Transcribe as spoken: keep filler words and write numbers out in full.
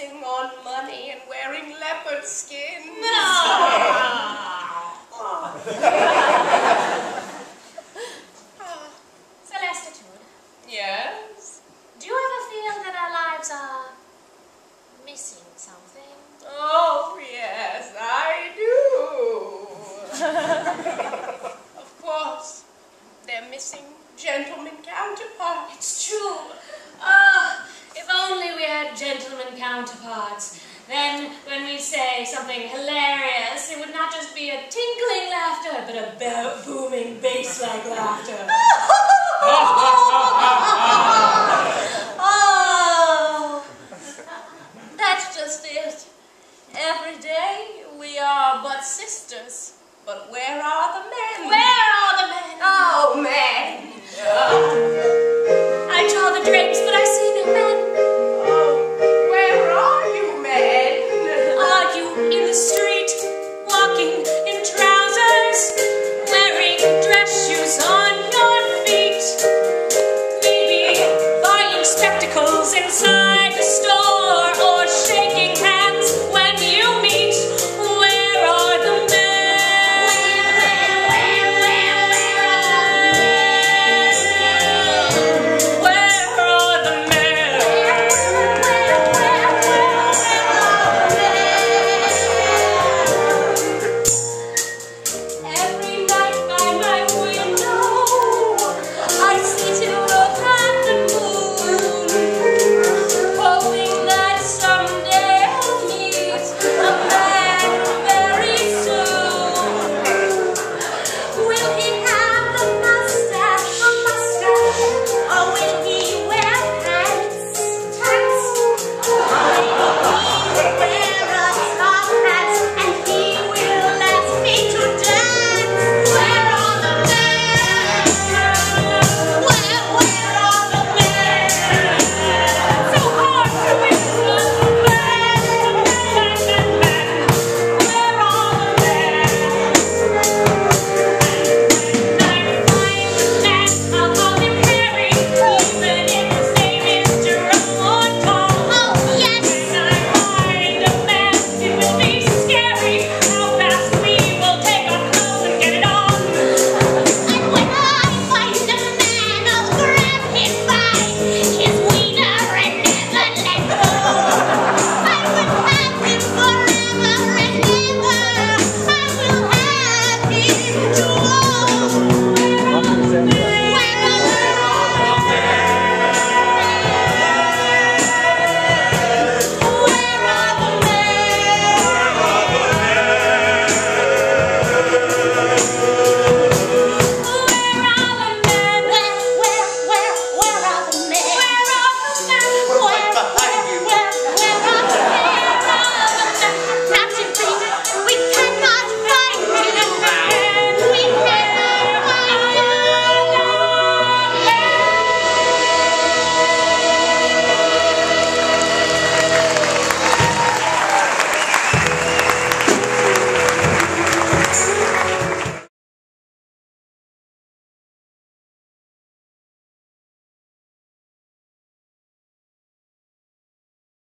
betting on money and wearing leopard skin. No! Oh. So, Lassitude. Yes? Do you ever feel that our lives are missing something? Oh, yes, I do. Of course, they're missing gentlemen counterparts. It's true. Ah, oh, if only we had gentlemen counterparts. Then, when we say something hilarious, it would not just be a tinkling laughter, but a bo booming bass-like laughter. Oh, that's just it. Every day we are but sisters. But where are the men? Where are the men? Oh, men!